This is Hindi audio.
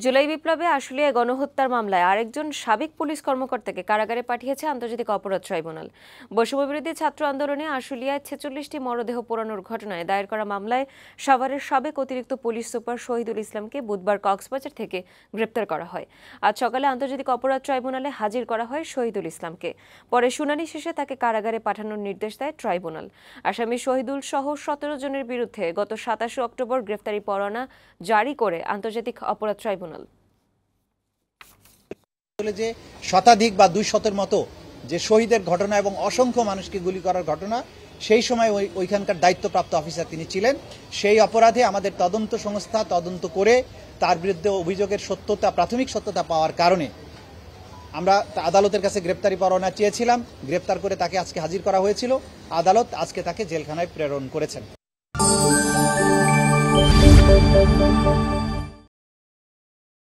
जुलाई विप्लवे आशुलिया गणहत्यार मामलाय आरेकजन साबेक पुलिस कर्मकर्ताके कारागारे पाठिয়েছে आंतर्जातिक अपराध ट्राइब्यूनल। वैषम्य बिरोधी छात्र आंदोलने आशुलियाय 46टी मरदेह पोड़ानोर घटनाय दायर करा मामलाय साभारेर साबेक अतिरिक्त पुलिस सुपार शहीदुल इस्लामके बुधवार कक्सबाजार थेके ग्रेप्तार करा हय। आज सकाले आंतर्जातिक अपराध ट्राइब्यूनले हाजिर करा हय शहीदुल इस्लामके। परे शुनानी शेषे ताके कारागारे पाठानोर निर्देश देय ट्राइब्यूनल। आसामी शहीदुल सह 17 जनेर बिरुद्धे गत 27 अक्टोबर ग्रेप्तारी परवाना जारी करे आंतर्जातिक अपराध ट्राइब्यूनल शताधिक बा 200 मतो जे शहीदेर घटना एवं असंख्य मानुष के गुली करार घटना सेई समय ओइखानकार दायित्वप्राप्त अफिसार तिनि छिलेन। सेई अपराधे आमादेर तदंत संस्था तदंत करे तार बिरुद्धे अभियोगेर सत्यता प्राथमिक सत्यता पावार कारणे आमरा आदालतेर काछे ग्रेप्तारी परवाना चेयेछिलाम। ग्रेप्तार करे ताके आजके हाजिर करा हयेछिलो। आदालत आजके ताके जेलखानाय प्रेरण करेछेन।